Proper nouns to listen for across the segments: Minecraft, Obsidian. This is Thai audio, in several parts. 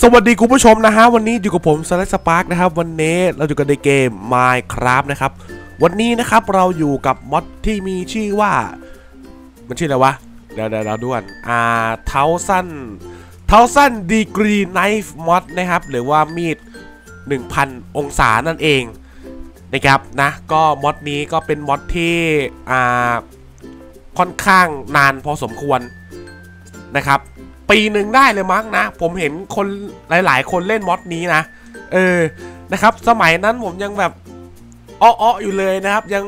สวัสดีคุณผู้ชมนะฮะวันนี้อยู่กับผมสไลด์สปาร์กนะครับวันนี้เราอยู่กันในเกม Minecraft นะครับวันนี้นะครับเราอยู่กับม็อดที่มีชื่อว่ามันชื่ออะไรวะเดี๋ยวด้วนเท้าสั้นดีกรีไนฟ์ม็อดนะครับหรือว่ามีด 1,000 องศานั่นเองนะครับนะก็ม็อดนี้ก็เป็นม็อดที่ค่อนข้างนานพอสมควรนะครับปีหนึ่งได้เลยมั้งนะผมเห็นคนหลายๆคนเล่นม็อดนี้นะนะครับสมัยนั้นผมยังแบบอ้ออยู่เลยนะครับยั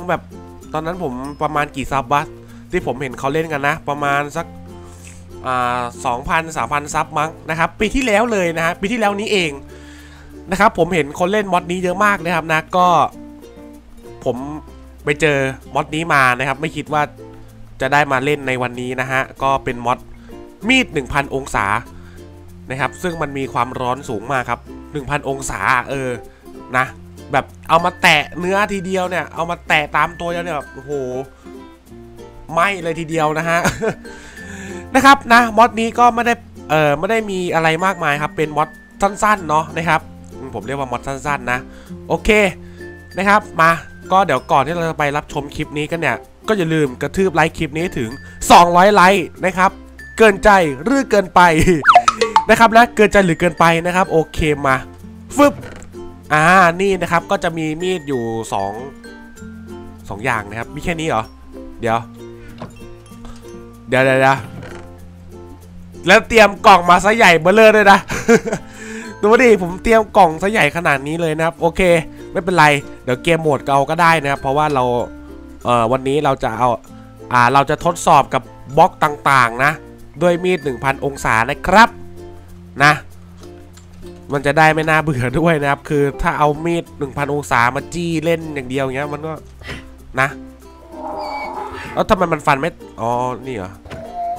งแบบตอนนั้นผมประมาณกี่ซับวะที่ผมเห็นเขาเล่นกันนะประมาณสัก2,000-3,000ซับมั้งนะครับปีที่แล้วเลยนะฮะปีที่แล้วนี้เองนะครับผมเห็นคนเล่นม็อดนี้เยอะมากนะครับนะก็ผมไปเจอม็อดนี้มานะครับไม่คิดว่าจะได้มาเล่นในวันนี้นะฮะก็เป็นม็อดมีด 1,000 องศานะครับซึ่งมันมีความร้อนสูงมากครับ 1,000 องศานะแบบเอามาแตะเนื้อทีเดียวเนี่ยเอามาแตะตามตัวเนี่ยแบบโอ้โหไหม้เลยทีเดียวนะฮะ นะครับนะม็อดนี้ก็ไม่ได้มีอะไรมากมายครับเป็นม็อดสั้นๆเนาะนะครับผมเรียกว่าม็อดสั้นๆนะโอเคนะครับมาก็เดี๋ยวก่อนที่เราจะไปรับชมคลิปนี้กันเนี่ยก็อย่าลืมกระทืบไลค์คลิปนี้ถึง200ไลค์นะครับเกินใจหรือเกินไปนะครับนะเกินใจหรือเกินไปนะครับโอเคมาฟึบนี่นะครับก็จะมีมีดอยู่2อย่างนะครับมีแค่นี้เหรอเดี๋ยวแล้วเตรียมกล่องมาซะใหญ่เบ้อเร่อเลยนะ ดูดิผมเตรียมกล่องซะใหญ่ขนาดนี้เลยนะครับโอเคไม่เป็นไรเดี๋ยวเกมโหมดเอาก็ได้นะครับเพราะว่าเราวันนี้เราจะเอาเราจะทดสอบกับบล็อกต่างๆนะด้วยมีด 1,000 องศานะครับนะมันจะได้ไม่น่าเบื่อด้วยนะครับคือถ้าเอามีด 1,000 องศามาจี้เล่นอย่างเดียวเงี้ยมันก็นะแล้วทำไมมันฟันไม่อ๋อนี่เหรอ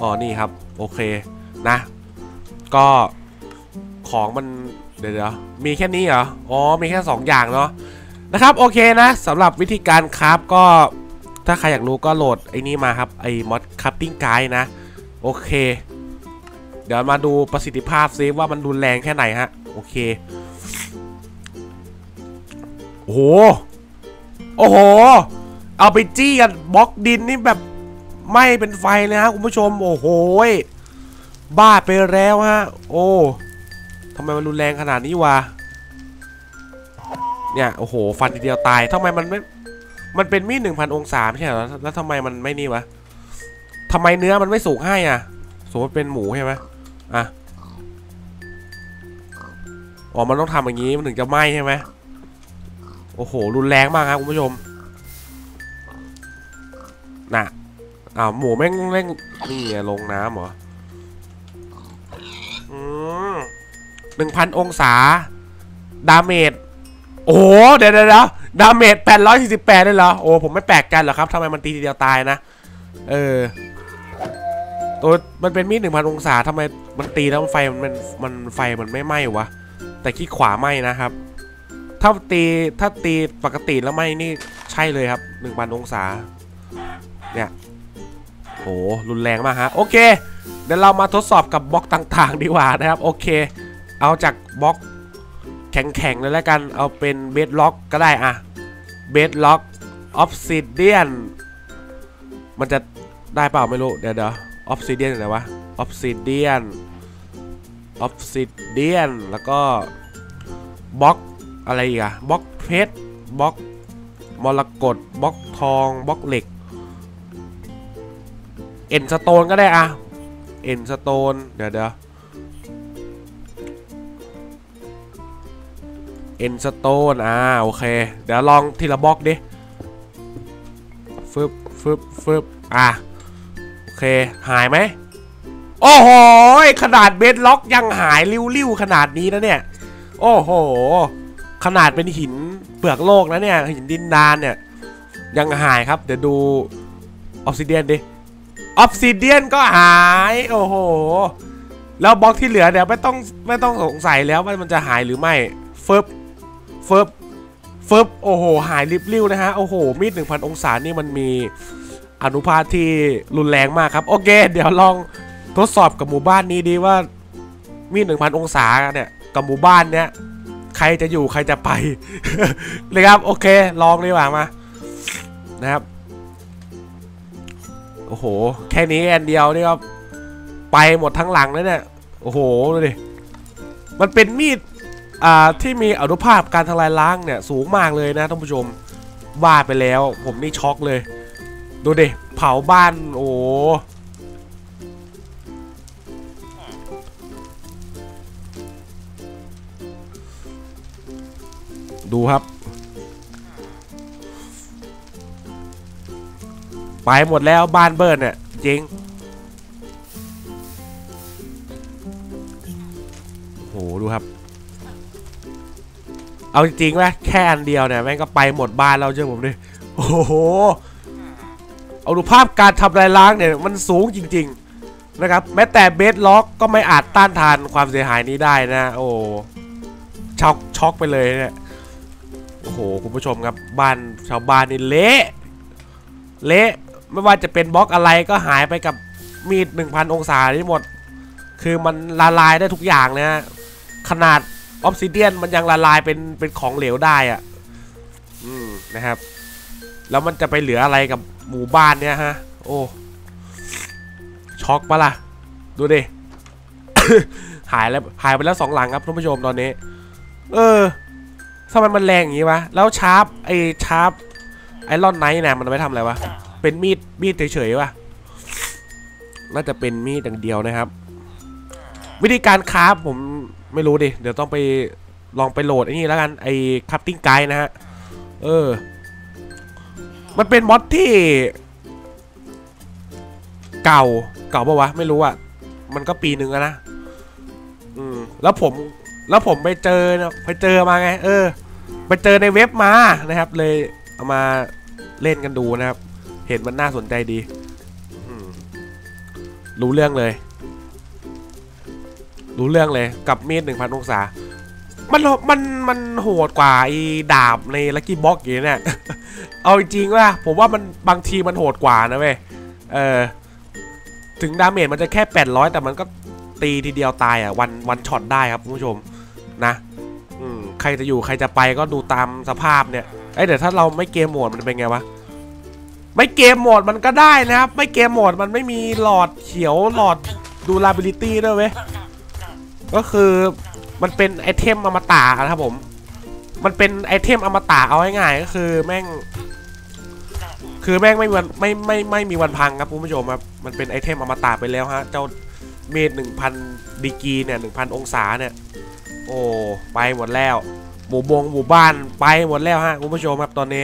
อ๋อนี่ครับโอเคนะก็ของมันเดี๋ยวมีแค่นี้เหรออ๋อมีแค่2อย่างเนาะนะครับโอเคนะสำหรับวิธีการคราฟก็ถ้าใครอยากรู้ก็โหลดไอ้นี่มาครับไอ้ม็อดคราฟติ้งไกด์นะโอเคเดี๋ยวมาดูประสิทธิภาพซิว่ามันรุนแรงแค่ไหนฮะโอเคโอ้โหเอาไปจี้กันบล็อกดินนี่แบบไหม้เป็นไฟเลยฮะคุณผู้ชมโอ้โหบ้าไปแล้วฮะโอ้ทำไมมันรุนแรงขนาดนี้วะเนี่ยโอ้โหฟันทีเดียวตายทำไมมันไม่มันเป็นมีด 1,000 องศาใช่เหรอแล้วทำไมมันไม่นี่วะทำไมเนื้อมันไม่สุกให้อ่ะสมมติเป็นหมูใช่ไหมอ๋อมันต้องทำอย่างนี้มันถึงจะไหม้ใช่ไหมโอ้โหรุนแรงมากครับคุณผู้ชมน่ะหมูแม่งเร่งนี่ลงน้ำเหรอ1,000 องศาดาเมจโอ้เดี๋ยวดาเมจ848ได้เหรอโอ้ผมไม่แปลกใจหรอกครับทำไมมันตีทีเดียวตายนะตัวมันเป็นมีด 1,000 องศาทำไมมันตีแล้วไฟมันไฟมันไม่ไหม้วะแต่ขี้ขวาไหม้นะครับถ้าตีปกติแล้วไหม้นี่ใช่เลยครับ 1,000 องศาเนี่ยโอ้รุนแรงมากฮะโอเคเดี๋ยวเรามาทดสอบกับบล็อกต่างๆดีกว่านะครับโอเคเอาจากบล็อกแข็งๆเลยแล้วกันเอาเป็นเบสล็อกก็ได้อะเบสล็อก Obsidian มันจะได้เปล่าไม่รู้เดี๋ยว Obsidian อะไรวะ Obsidian แล้วก็บล็อกอะไรอีกอะบล็อกเพชรบล็อกมรกตบล็อกทองบล็อกเหล็กเอ็นสโตนก็ได้อะเอ็นสโตนเดี๋ยวเอ็นสโตนโอเคเดี๋ยวลองทีละบล็อกดิฟึบโอเคหายไหมโอ้โหขนาดเบสล็อกยังหายริ้วขนาดนี้นะเนี่ยโอ้โหขนาดเป็นหินเปลือกโลกนะเนี่ยหินดินดานเนี่ยยังหายครับเดี๋ยวดูออฟซิเดียนดิออฟซิเดียนก็หายโอ้โหแล้วบล็อกที่เหลือเดี๋ยวไม่ต้องสงสัยแล้วว่ามันจะหายหรือไม่ฟึบโอ้โหหายริบลิ่วนะฮะโอ้โหมีด 1,000 องศานี่มันมีอนุภาคที่รุนแรงมากครับโอเคเดี๋ยวลองทดสอบกับหมู่บ้านนี้ดีว่า มี 1,000 องศาเนี่ยกับหมู่บ้านเนี้ยใครจะอยู่ใครจะไปนะครับโอเคลองดีกว่ามานะครับโอ้โหแค่นี้แอนเดียวนี่ก็ไปหมดทั้งหลังแล้วเนี่ยโอ้โหดูดิมันเป็นมีดที่มีอนุภาพการทำลายล้างเนี่ยสูงมากเลยนะท่านผู้ชมว่าไปแล้วผมนี่ช็อกเลยดูดิเผาบ้านโอ้ดูครับไปหมดแล้วบ้านเบิร์นเนี่ยจริงโหดูครับเอาจริงๆว่าแค่อันเดียวเนี่ยแม่งก็ไปหมดบ้านเราเชื่อผมดิโอ้โหเอาดูภาพการทำลายล้างเนี่ยมันสูงจริงๆนะครับแม้แต่เบสล็อกก็ไม่อาจต้านทานความเสียหายนี้ได้นะโอ้ช็อกไปเลยเนี่ยโอ้โหคุณผู้ชมครับบ้านชาวบ้านนี่เละไม่ว่าจะเป็นบล็อกอะไรก็หายไปกับมีด 1,000 องศาที่หมดคือมันละลายได้ทุกอย่างนะฮะขนาด Obsidian มันยังละลายเป็นของเหลวได้อ่ะนะครับแล้วมันจะไปเหลืออะไรกับหมู่บ้านเนี่ยฮะโอ้ช็อกปะล่ะดูดิ หายไปแล้ว2หลังครับท่านผู้ชมตอนนี้ทำไมมันแรงอย่างนี้วะแล้วชาร์ปไอรอนไนท์เนี่ยมันไม่ทำอะไรวะเป็นมีดเฉยๆวะน่าจะเป็นมีดอย่างเดียวนะครับวิธีการคราฟผมไม่รู้ดิเดี๋ยวต้องไปลองไปโหลดไอ้นี่แล้วกันไอคราฟติ้งไกด์นะฮะมันเป็นมอดที่เก่าปะวะไม่รู้อะมันก็ปีนึงแล้วนะแล้วผมไปเจอมาไงไปเจอในเว็บมานะครับเลยเอามาเล่นกันดูนะครับเห็นมันน่าสนใจดีรู้เรื่องเลยกับมีด 1,000 องศามันโหดกว่าไอ้ดาบในลัคกี้บ็อกอย่างนี้เนี่ย เอาจริงว่าผมว่ามันบางทีมันโหดกว่านะเว้ยถึงดาเมจมันจะแค่800แต่มันก็ตีทีเดียวตายอ่ะวันช็อตได้ครับคุณผู้ชมนะใครจะอยู่ใครจะไปก็ดูตามสภาพเนี่ยเดี๋ยวถ้าเราไม่เกมโหมดมันเป็นไงวะไม่เกมโหมดมันก็ได้นะครับไม่เกมโหมดมันไม่มีหลอดเขียวหลอดดูลาบิลิตี้ด้วยเว้ยก็คือมันเป็นไอเทมอมตะนะครับผมมันเป็นไอเทมอมตะเอาง่ายๆก็คือแม่งไม่มีวันพังครับคุณผู้ชมครับมันเป็นไอเทมอมตะไปแล้วฮะเจ้าเมตร 1,000 ดีกรีเนี่ย 1,000 องศาเนี่ยโอ้ไปหมดแล้วหมู่บ้านไปหมดแล้วฮะคุณผู้ชมครับตอนนี้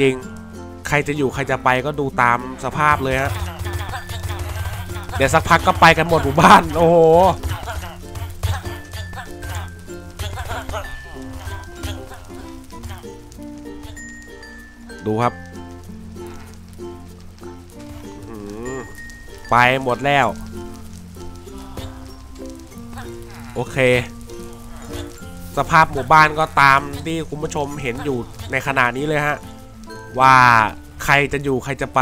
จริงใครจะอยู่ใครจะไปก็ดูตามสภาพเลยฮะเดี๋ยวสักพักก็ไปกันหมดหมู่บ้านโอ้โหดูครับไปหมดแล้วโอเคสภาพหมู่บ้านก็ตามที่คุณผู้ชมเห็นอยู่ในขณะนี้เลยฮะว่าใครจะอยู่ใครจะไป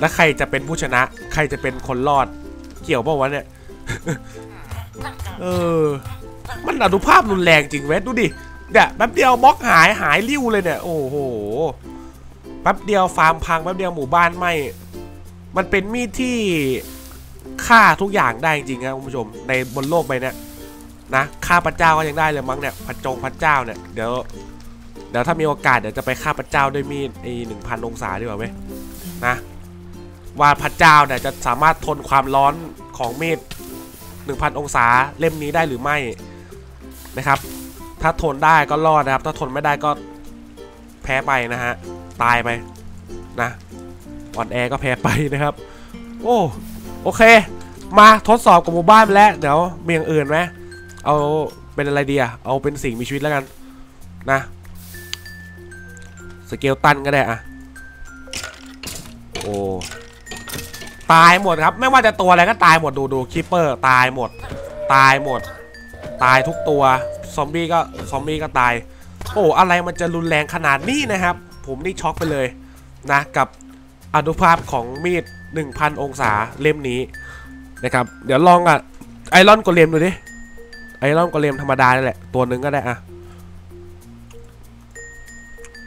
และใครจะเป็นผู้ชนะใครจะเป็นคนรอดเกี่ยวป่าววะเนี่ย มันอนุภาพรุนแรงจริงเว้ยดูดิเนี่ยแป๊บเดียวบล็อกหายริ้วเลยเนี่ยโอ้โหแป๊บเดียวฟาร์มพังแป๊บเดียวหมู่บ้านไหม้มันเป็นมีดที่ฆ่าทุกอย่างได้จริงครับคุณผู้ชมในบนโลกใบนี้นะฆ่าพระเจ้าก็ยังได้เลยมั้งเนี่ยพระเจ้าเนี่ยเดี๋ยวถ้ามีโอกาสเดี๋ยวจะไปฆ่าพระเจ้าด้วยมีดไอ้ 1,000 องศาดีกว่าไหมนะว่าพระเจ้าเนี่ยจะสามารถทนความร้อนของมีด 1,000 องศาเล่มนี้ได้หรือไม่นะครับถ้าทนได้ก็รอดนะครับถ้าทนไม่ได้ก็แพ้ไปนะฮะตายไปนะอ่อนแอก็แพ้ไปนะครับโอ้โอเคมาทดสอบกับหมู่บ้านแล้วเดี๋ยวมีอย่างอื่นไหมเอาเป็นอะไรดีอะเอาเป็นสิ่งมีชีวิตแล้วกันนะสเกลตันก็ได้อะโอ้ตายหมดครับไม่ว่าจะตัวอะไรก็ตายหมดดูคิปเปอร์ตายหมดตายทุกตัวซอมบี้ก็ตายโอ้อะไรมันจะรุนแรงขนาดนี้นะครับผมนี่ช็อกไปเลยนะกับอนุภาพของมีด 1,000 องศาเล่มนี้นะครับเดี๋ยวลอง ไอรอนโกเลมดูดิไอรอนโกเลมธรรมดานี่แหละตัวนึงก็ได้อะ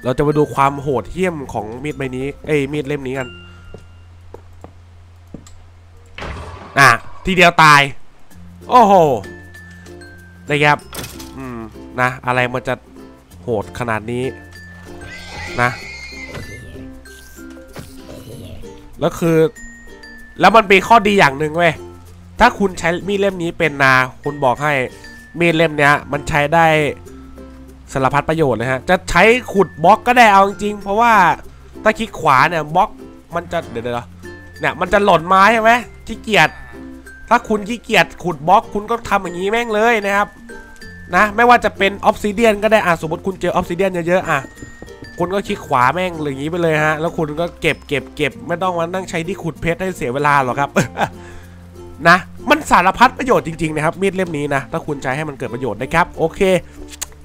เราจะมาดูความโหดเหี้ยมของมีดใบนี้เอ้ยมีดเล่มนี้กันอ่ะทีเดียวตายโอ้โหนะครับนะอะไรมันจะโหดขนาดนี้นะแล้วคือแล้วมันเป็นข้อดีอย่างหนึ่งเว้ยถ้าคุณใช้มีดเล่มนี้เป็นนาคุณบอกให้มีดเล่มเนี้ยมันใช้ได้สารพัดประโยชน์นะฮะจะใช้ขุดบล็อกก็ได้เอาจริงเพราะว่าถ้าคลิกขวาเนี่ยบล็อกมันจะเดี๋ยวเนี่ยมันจะหล่นไม้ใช่ไหมขี้เกียจถ้าคุณขี้เกียจขุดบล็อกคุณก็ทำอย่างนี้แม่งเลยนะครับนะไม่ว่าจะเป็น Obsidian ก็ได้อ่ะสมมติคุณเจอ Obsidian เยอะๆอ่ะคุณก็คลิกขวาแม่งอย่างนี้ไปเลยฮะแล้วคุณก็เก็บไม่ต้องมานั่งใช้ที่ขุดเพชรให้เสียเวลาหรอกครับ นะมันสารพัดประโยชน์จริงๆนะครับมีดเล่มนี้นะถ้าคุณใช้ให้มันเกิดประโยชน์นะครับโอเค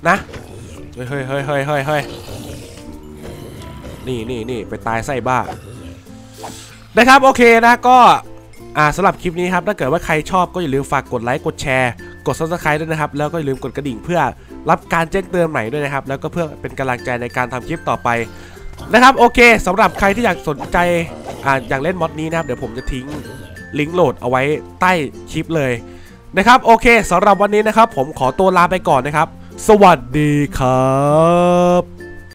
นะเฮ้ยนี่ไปตายไส้บ้านะครับโอเคนะก็สำหรับคลิปนี้ครับถ้าเกิดว่าใครชอบก็อย่าลืมฝากกดไลค์กดแชร์กด Subscribe ด้วยนะครับแล้วก็อย่าลืมกดกระดิ่งเพื่อรับการแจ้งเตือนใหม่ด้วยนะครับแล้วก็เพื่อเป็นกำลังใจในการทำคลิปต่อไปนะครับโอเคสำหรับใครที่อยากสนใจอยากเล่นม็อดนี้นะครับเดี๋ยวผมจะทิ้งลิงก์โหลดเอาไว้ใต้คลิปเลยนะครับโอเคสำหรับวันนี้นะครับผมขอตัวลาไปก่อนนะครับสวัสดีครับ